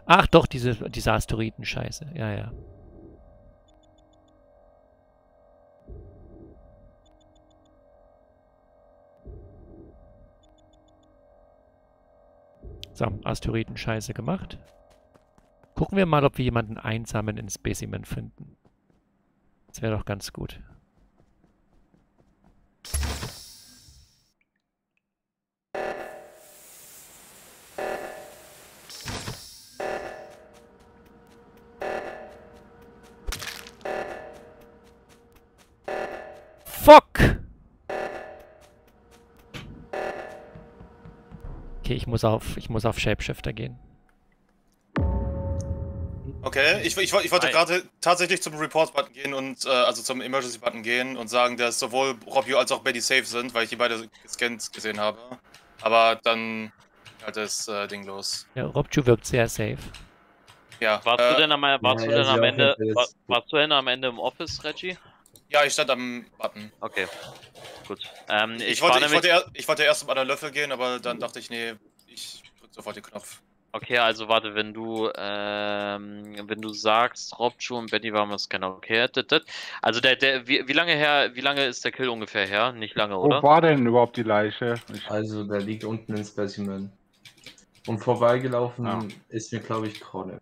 Ach doch, diese Asteroiden-Scheiße. Ja. So, Asteroiden-Scheiße gemacht. Gucken wir mal, ob wir jemanden einsamen in Specimen finden. Das wäre doch ganz gut. Okay, ich muss auf Shapeshifter gehen. Okay, ich wollte gerade tatsächlich zum Report-Button gehen und also zum Emergency-Button gehen und sagen, dass sowohl Robju als auch Benny safe sind, weil ich die beide gescannt gesehen habe. Aber dann hat das Ding los. Ja, Robju wirkt sehr safe. Ja. Warst du denn am Ende im Office, Reggie? Ja, ich stand am Button. Okay, gut. Ich wollte erst um einen Löffel gehen, aber dann dachte ich, nee, ich drück sofort den Knopf. Okay, also warte, wenn du sagst, Robju und Benny waren das, genau, okay. Also wie lange ist der Kill ungefähr her? Nicht lange, oder? Wo war denn überhaupt die Leiche? Also, der liegt unten im Specimen. Und vorbeigelaufen ist mir, glaube ich, Conan.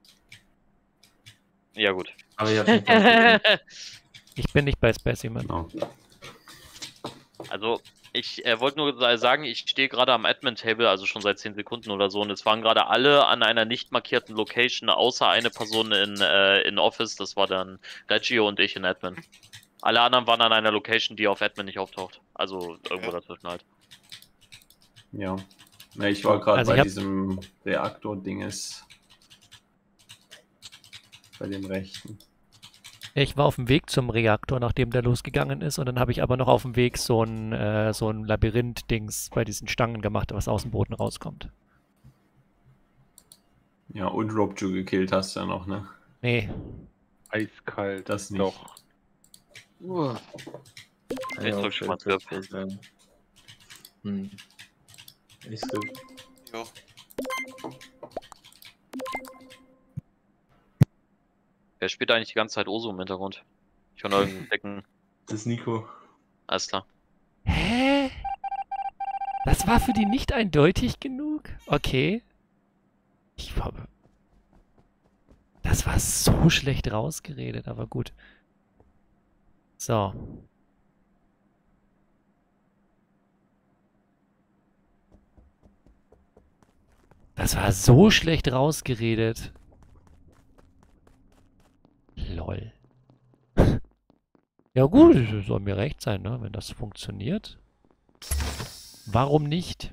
Ja, gut. Aber ja. Ich bin nicht bei Specimen. No. Also, Ich wollte nur sagen, ich stehe gerade am Admin-Table, also schon seit 10 Sekunden oder so, und es waren gerade alle an einer nicht markierten Location, außer eine Person in Office, das war dann Reggie und ich in Admin. Alle anderen waren an einer Location, die auf Admin nicht auftaucht. Also irgendwo dazwischen halt. Ja. Ne, ich war gerade also bei diesem Reaktor-Dinges. Bei dem rechten. Ich war auf dem Weg zum Reaktor, nachdem der losgegangen ist, und dann habe ich aber noch auf dem Weg so ein Labyrinth-Dings bei diesen Stangen gemacht, was aus dem Boden rauskommt. Ja, und Robju gekillt hast du ja noch, ne? Nee. Eiskalt. Das nicht. Doch. Ich drück schon mal drauf. Ich so. Wer spielt eigentlich die ganze Zeit Oso im Hintergrund? Ich kann irgendeinen Decken. Das ist Nico. Alles klar. Hä? Das war für die nicht eindeutig genug? Okay. Ich glaube. Das war so schlecht rausgeredet, aber gut. So. Das war so schlecht rausgeredet. Lol. Ja gut, soll mir recht sein, ne? Wenn das funktioniert. Warum nicht?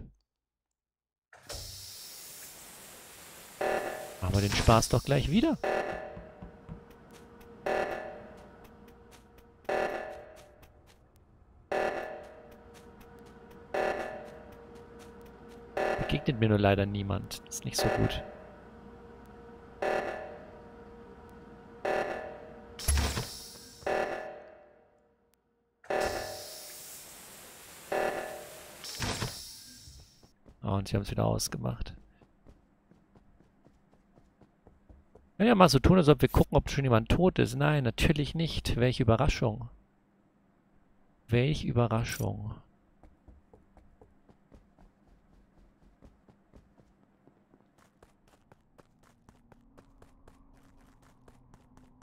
Machen wir den Spaß doch gleich wieder. Begegnet mir nur leider niemand. Das ist nicht so gut. Sie haben es wieder ausgemacht. Wenn ja mal so tun, als ob wir gucken, ob schon jemand tot ist. Nein, natürlich nicht. Welche Überraschung. Welche Überraschung.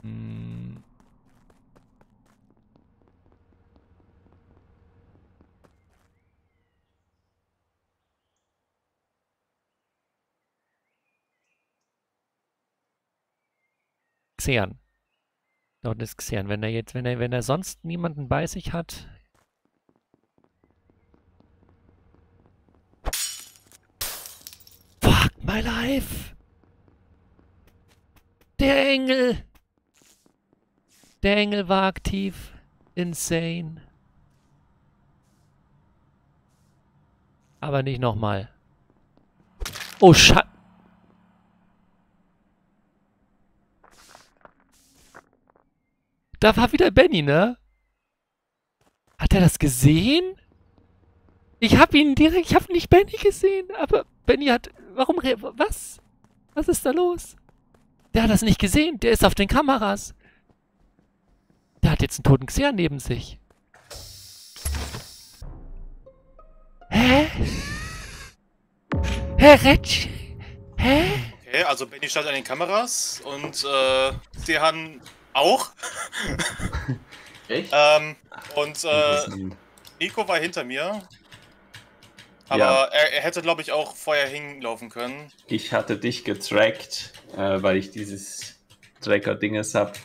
Hm. Xehan. Dort ist Xehan. Wenn er sonst niemanden bei sich hat. Fuck my life! Der Engel! Der Engel war aktiv. Insane. Aber nicht nochmal. Oh, Scheiße. Da war wieder Benny, ne? Hat er das gesehen? Ich hab nicht Benny gesehen, aber Benny hat, was? Was ist da los? Der hat das nicht gesehen, der ist auf den Kameras. Der hat jetzt einen toten Xehan neben sich. Hä? Hä, Retsch? Hä? Okay, also Benny stand an den Kameras und, sie haben... Auch. Echt? Und Nico war hinter mir. Aber ja. er hätte, glaube ich, auch vorher hinlaufen können. Ich hatte dich getrackt, weil ich dieses Tracker-Dinges hab.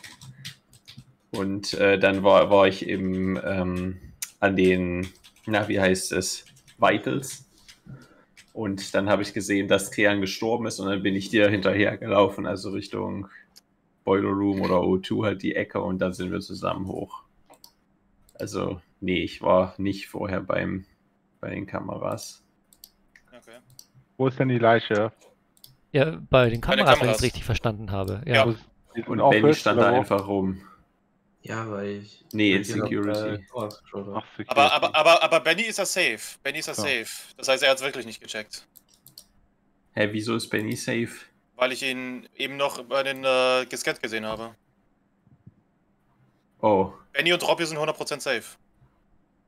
Und dann war ich eben an den, na wie heißt es, Vitals. Und dann habe ich gesehen, dass Xehan gestorben ist und dann bin ich dir hinterhergelaufen, also Richtung... Boiler Room oder O2 halt die Ecke und dann sind wir zusammen hoch. Also, nee, ich war nicht vorher bei den Kameras. Okay. Wo ist denn die Leiche? Ja, bei den Kameras, wenn ich es richtig verstanden habe. Ja. Ja. Und Benny stand da einfach rum. Ja, weil ich... Nee, Security. Aber Benny ist ja safe. Benny ist ja safe. Das heißt, er hat es wirklich nicht gecheckt. Hä, wieso ist Benny safe? Weil ich ihn eben noch bei den Gesket gesehen habe. Oh. Benny und Robju sind 100% safe.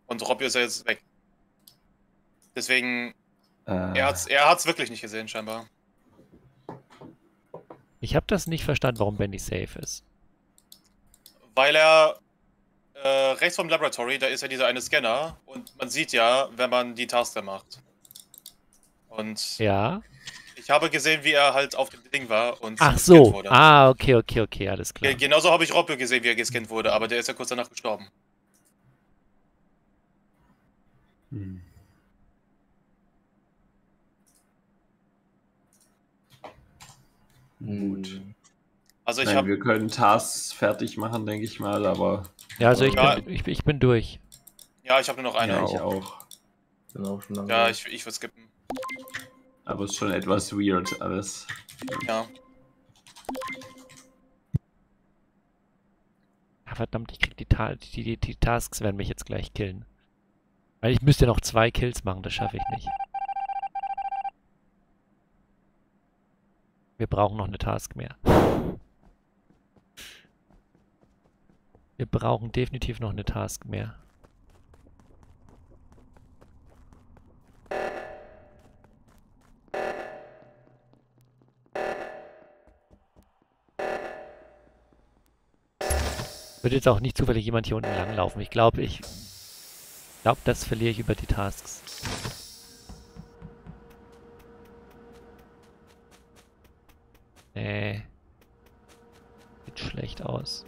Und Robju ist ja jetzt weg. Deswegen, er hat's wirklich nicht gesehen, scheinbar. Ich habe das nicht verstanden, warum Benny safe ist. Weil er Rechts vom Laboratory, da ist ja dieser eine Scanner. Und man sieht ja, wenn man die Task da macht. Und ja. Ich habe gesehen, wie er halt auf dem Ding war und ach so. Wurde. Ah, okay, okay, okay, alles klar. Genauso habe ich Robbe gesehen, wie er gescannt wurde, aber der ist ja kurz danach gestorben. Hm. Gut. Also ich habe. Wir können Tasks fertig machen, denke ich mal, aber. Ja, also ich, ja, ich bin durch. Ja, ich habe nur noch eine. Ja, ich auch. Bin auch schon lange ja, ich würde skippen. Aber ist schon etwas weird alles. Ja. Ja verdammt, ich krieg die Tasks werden mich jetzt gleich killen. Weil ich müsste noch 2 Kills machen, das schaffe ich nicht. Wir brauchen noch eine Task mehr. Wir brauchen definitiv noch eine Task mehr. Wird jetzt auch nicht zufällig jemand hier unten langlaufen. Ich glaube, das verliere ich über die Tasks. Nee. Sieht schlecht aus.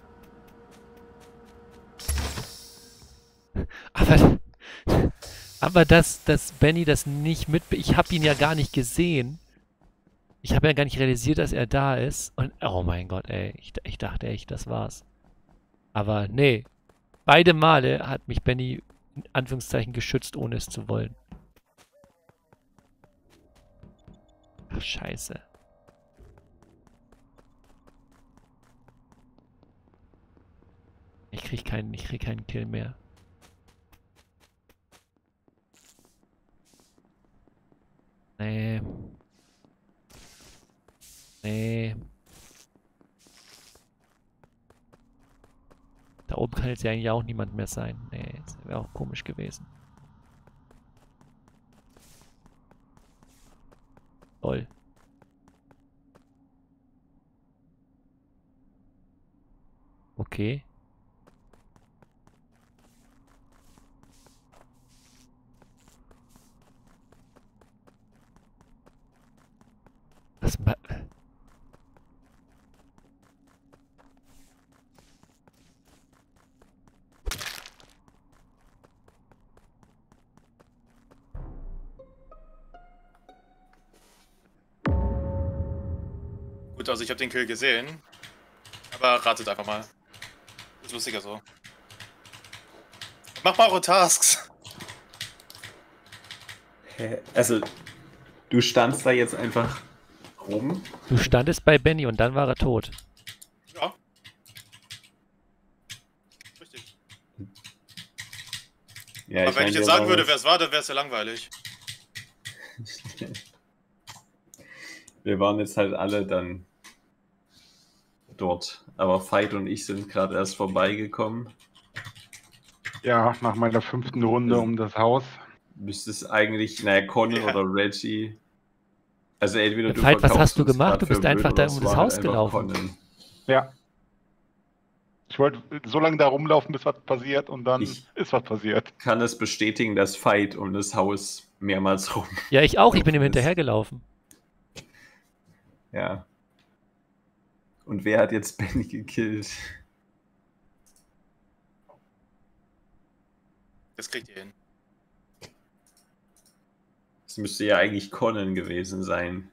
Aber dass Benny das nicht mit... Ich habe ihn ja gar nicht gesehen. Ich habe ja gar nicht realisiert, dass er da ist. Und oh mein Gott, ey. Ich dachte echt, das war's. Aber nee, beide Male hat mich Benny in Anführungszeichen geschützt, ohne es zu wollen. Ach, scheiße. Ich krieg keinen Kill mehr. Nee. Nee. Da oben kann jetzt ja eigentlich auch niemand mehr sein. Nee, das wäre auch komisch gewesen. Toll. Okay. Was ma... Also ich habe den Kill gesehen, aber ratet einfach mal. Ist lustiger so. Mach mal eure Tasks. Hä? Also, du standst da jetzt einfach rum? Du standest bei Benny und dann war er tot. Ja. Richtig. Ja, aber wenn ich jetzt sagen würde, wer es war, dann wäre es ja langweilig. Wir waren jetzt halt alle dann dort. Aber Veit und ich sind gerade erst vorbeigekommen. Ja, nach meiner 5. Runde um das Haus. Müsste es eigentlich, naja, Conan ja. Oder Reggie. Also entweder ja, du Veit, was hast du gemacht? Du bist einfach da um das Haus gelaufen. Conan. Ja. Ich wollte so lange da rumlaufen, bis was passiert und dann ist was passiert. Kann es bestätigen, dass Veit um das Haus mehrmals rum. Ja, ich auch. Ich bin ihm hinterhergelaufen. Ja. Und wer hat jetzt Benny gekillt? Das kriegt ihr hin. Das müsste ja eigentlich Conan gewesen sein.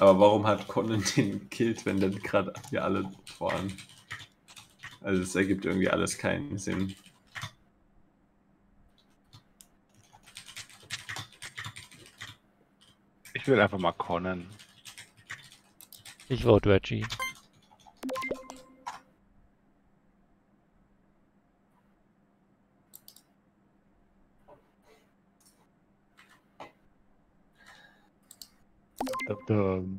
Aber warum hat Conan den gekillt, wenn dann gerade wir alle waren? Also es ergibt irgendwie alles keinen Sinn. Ich will einfach mal Conan. Ich vote Reggie. Finde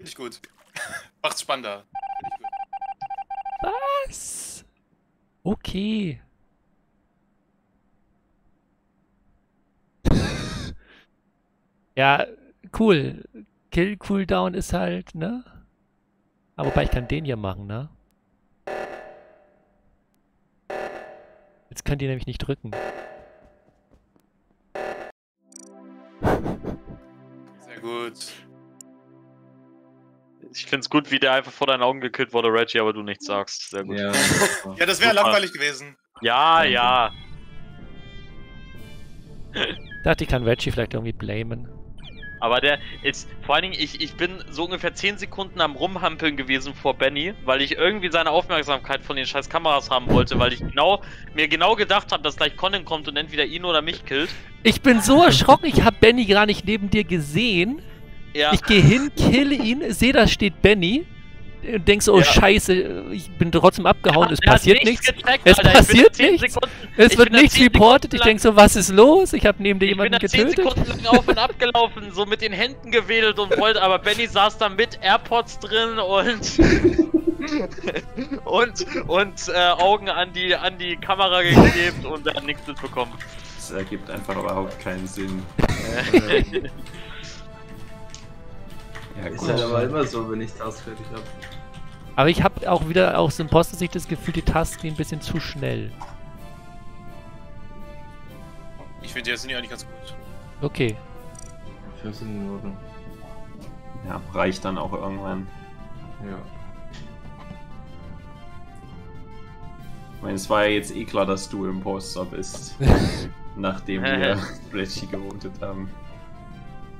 ich gut. Macht's spannender. Was? Okay. Ja, cool. Kill-Cooldown ist halt, ne? Aber wobei, ich kann den hier machen, ne? Jetzt könnt ihr nämlich nicht drücken. Sehr gut. Ich find's gut, wie der einfach vor deinen Augen gekillt wurde, Reggie, aber du nichts sagst. Sehr gut. Ja, ja, das wäre langweilig gewesen. Ja, ja. Ich dachte, ich kann Reggie vielleicht irgendwie blamen. Aber der ist, vor allen Dingen, ich bin so ungefähr 10 Sekunden am Rumhampeln gewesen vor Benny, weil ich irgendwie seine Aufmerksamkeit von den scheiß Kameras haben wollte, weil ich mir genau gedacht habe, dass gleich Conan kommt und entweder ihn oder mich killt. Ich bin so erschrocken, ich habe Benny gar nicht neben dir gesehen. Ja. Ich gehe hin, kille ihn, sehe, da steht Benny und denkst, oh ja, scheiße, ich bin trotzdem abgehauen, ja, es passiert nichts. Gecheckt, es Alter, passiert nichts. Es wird nichts reported. Ich denk so, was ist los? Ich habe neben dir jemanden getötet. Ich bin 10 Sekunden lang auf und abgelaufen, so mit den Händen gewedelt und wollte, aber Benny saß da mit AirPods drin und Augen an die Kamera geklebt und hat nichts mitbekommen. Das ergibt einfach überhaupt keinen Sinn. Ja, ist halt aber immer so, wenn ich das fertig habe. Aber ich habe auch wieder aus Imposter-Sicht das Gefühl, die Tasten gehen ein bisschen zu schnell. Ich finde, die sind ja eigentlich ganz gut. Okay. 14 Minuten. Ja, reicht dann auch irgendwann. Ja. Ich meine, es war ja jetzt eh klar, dass du Imposter bist. Nachdem wir Reggie gewotet haben.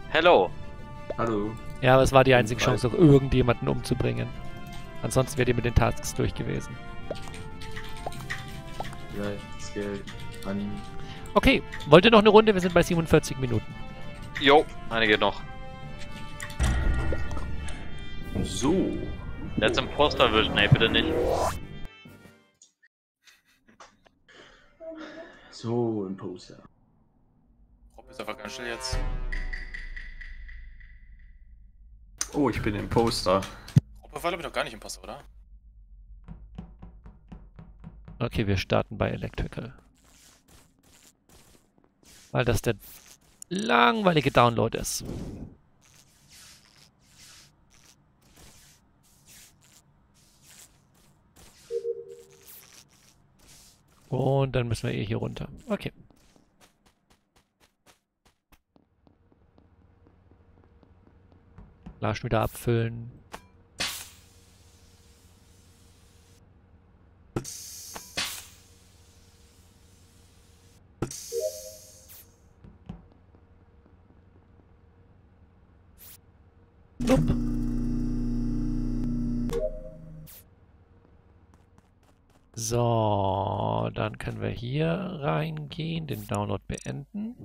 Hello. Hallo. Ja, aber es war die einzige Chance, noch irgendjemanden umzubringen. Ansonsten wärt ihr mit den Tasks durch gewesen. Okay, wollt ihr noch eine Runde? Wir sind bei 47 Minuten. Jo, eine geht noch. So. Let's Imposter wird. Nee, bitte nicht. So, Imposter. Robbe ist einfach ganz schnell jetzt. Oh, ich bin Imposter. Robbe war, glaube ich, noch gar nicht Imposter, oder? Okay, wir starten bei Electrical. Weil das der langweilige Download ist. Und dann müssen wir eh hier runter. Okay. Flaschen wieder abfüllen. Upp. So, dann können wir hier reingehen, den Download beenden.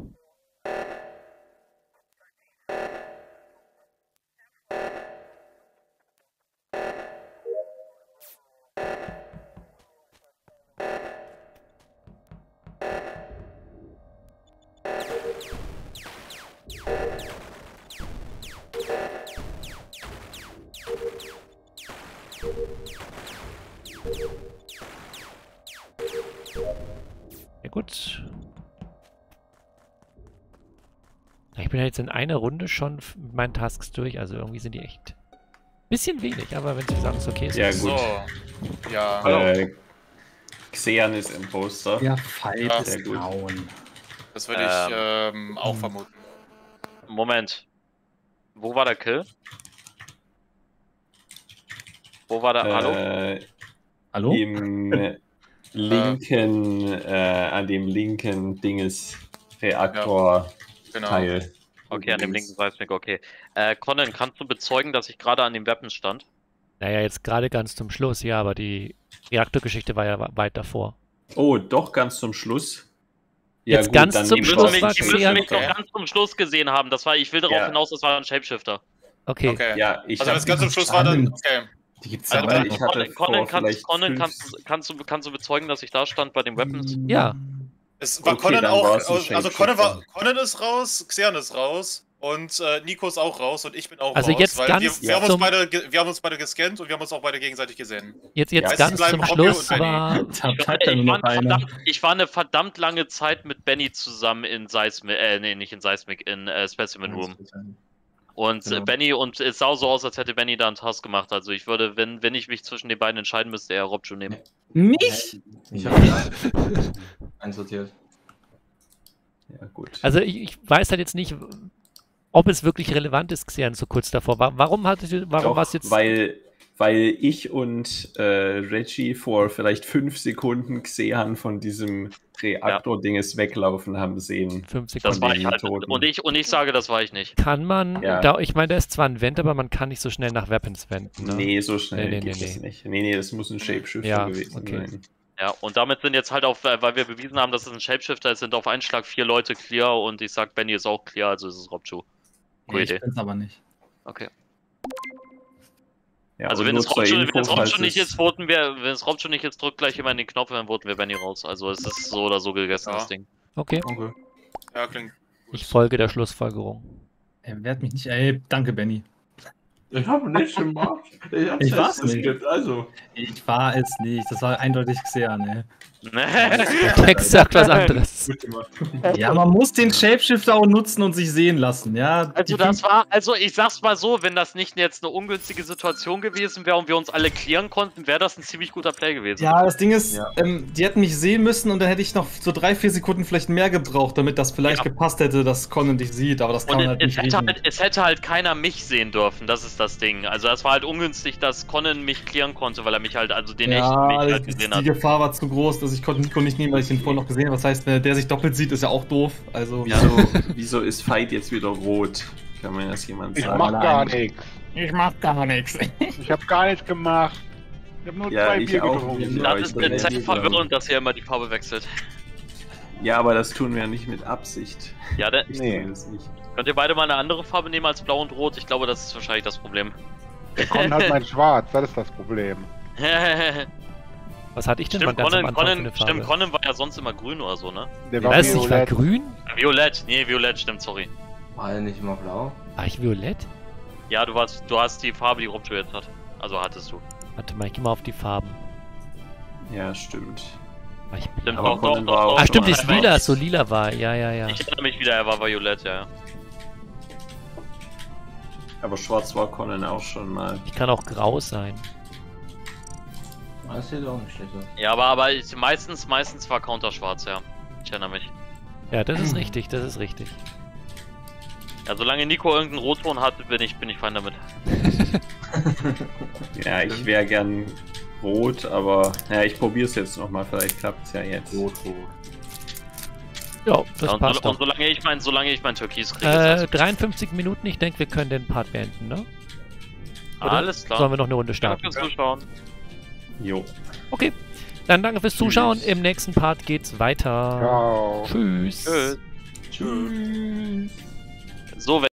Ich bin ja jetzt in einer Runde schon mit meinen Tasks durch, also irgendwie sind die echt ein bisschen wenig, aber wenn sie sagen, es okay ist. Ja, gut. So. Ja. Xehan ist Imposter. Ja, Veit ist down. Das würde ich auch vermuten. Moment. Wo war der Kill? Wo war der Hallo? Im linken, an dem linken Dinges Reaktor. Ja, genau. Teil. Okay, an dem linken Seismik, okay. Conan, kannst du bezeugen, dass ich gerade an den Weapons stand? Naja, jetzt gerade ganz zum Schluss, ja, aber die Reaktorgeschichte war ja weit davor. Oh, doch ganz zum Schluss? Ja, jetzt gut, ganz dann zum Schluss. Die müssen mich doch ganz zum Schluss gesehen haben. Das war, ich will darauf hinaus, das war ein Shapeshifter. Okay. Ja, ich also, wenn es ganz zum Schluss war, dann. Okay. Die gibt's also, aber ich hatte Conan, kannst du bezeugen, dass ich da stand bei den Weapons? Ja. Es war okay, Conan auch. Also Conan ist raus, Xehan ist raus, Und Nico ist auch raus und ich bin auch raus. Jetzt ganz wir haben uns beide gescannt und wir haben uns auch beide gegenseitig gesehen. Jetzt ganz zum Schluss war... Ich war eine verdammt lange Zeit mit Benny zusammen in Seismic, nee, nicht in Seismic, in Specimen Room. Und genau. Benny, und es sah so aus, als hätte Benny da einen Task gemacht. Also ich würde, wenn ich mich zwischen den beiden entscheiden müsste, eher Robju nehmen. Mich? Ich habe ihn einsortiert. Ja, gut. Also ich weiß halt jetzt nicht... Ob es wirklich relevant ist, Xehan so kurz davor war. Warum war es jetzt... Weil ich und Reggie vor vielleicht 5 Sekunden Xehan von diesem Reaktor-Dinges weglaufen haben sehen. 5 Sekunden. Das war ich halt. Und ich sage, das war ich nicht. Kann man... Ja. Ich meine, da ist zwar ein Vent, aber man kann nicht so schnell nach Weapons wenden. Ne? Nee, so schnell geht es nicht. Nee, das muss ein Shapeshifter gewesen sein. Ja, und damit sind jetzt halt auch, weil wir bewiesen haben, dass es ein Shapeshifter ist, sind auf einen Schlag 4 Leute clear und ich sag, Benny ist auch clear, also ist es Robju. Nee, ich bin's aber nicht. Okay. Ja, also wenn es Robju nicht ist, voten wir, wenn es Robju nicht jetzt drückt, gleich immer in den Knopf, dann voten wir Benny raus. Also es ist so oder so gegessen, das Ding. Okay. Ja, klingt gut. Ich folge der Schlussfolgerung. Wehrt mich nicht, ey, danke Benny. Ich hab nicht gemacht. Ich war's nicht. Also. Ich war es nicht. Das war eindeutig Xehan, ey. Der Text sagt was anderes. Ja, man muss den Shapeshifter auch nutzen und sich sehen lassen, ja. Also das war, also ich sag's mal so, wenn das nicht jetzt eine ungünstige Situation gewesen wäre und wir uns alle klären konnten, wäre das ein ziemlich guter Play gewesen. Ja, das Ding ist, die hätten mich sehen müssen und dann hätte ich noch so 3, 4 Sekunden vielleicht mehr gebraucht, damit das vielleicht gepasst hätte, dass Conan dich sieht, aber das kann man halt nicht reden. Es hätte halt keiner mich sehen dürfen, das ist das Ding. Also das war halt ungünstig, dass Conan mich klären konnte, weil er mich halt, also den echten Weg halt gesehen hat. Die Gefahr war zu groß, dass ich konnte Nico nicht nehmen, weil ich ihn vorher noch gesehen habe. Das heißt, wenn der sich doppelt sieht, ist ja auch doof. Also wieso ist Veit jetzt wieder rot? Kann mir das jemand sagen? Ich mach gar nichts. Ich mach gar nichts. Ich hab gar nichts gemacht. Ich hab nur 2 Bier getrunken. Das ist eine Zeitverwirrung, dass ihr immer die Farbe wechselt. Ja, aber das tun wir ja nicht mit Absicht. Ja, nee, das nicht. Könnt ihr beide mal eine andere Farbe nehmen als blau und rot? Ich glaube, das ist wahrscheinlich das Problem. Der Con hat mein Schwarz, das ist das Problem. Was hatte ich denn ganz am Anfang für eine Farbe? Stimmt, Conan war ja sonst immer grün oder so, ne? Der war violett. Ich war grün? Violett, nee, violett, stimmt, sorry. War er nicht immer blau? War ich violett? Ja, du hast die Farbe, die Robju jetzt hat. Also hattest du. Warte mal, ich geh mal auf die Farben. Ja, stimmt. War ich blau? Doch. Ah, stimmt, ist lila, so lila war, ja. Ich erinnere mich wieder, er war violett, ja. Aber schwarz war Conan auch schon mal. Ich kann auch grau sein. Das ist ja auch nicht schlecht. Ja, aber ich, meistens war Counter schwarz, ja. Ich erinnere mich. Ja, das ist richtig, das ist richtig. Ja, solange Nico irgendeinen Rotton hat, bin ich fein damit. Ja, ich wäre gern rot, aber naja, ich probier's jetzt nochmal, vielleicht klappt's ja jetzt. Rot. Ja, das passt. Und solange ich mein Türkis kriege. 53 Minuten, ich denke, wir können den Part beenden, ne? Oder alles klar. Sollen wir noch eine Runde starten? Danke fürs Zuschauen. Jo. Okay, dann danke fürs Zuschauen. Tschüss. Im nächsten Part geht's weiter. Ciao. Tschüss. Tschüss. So,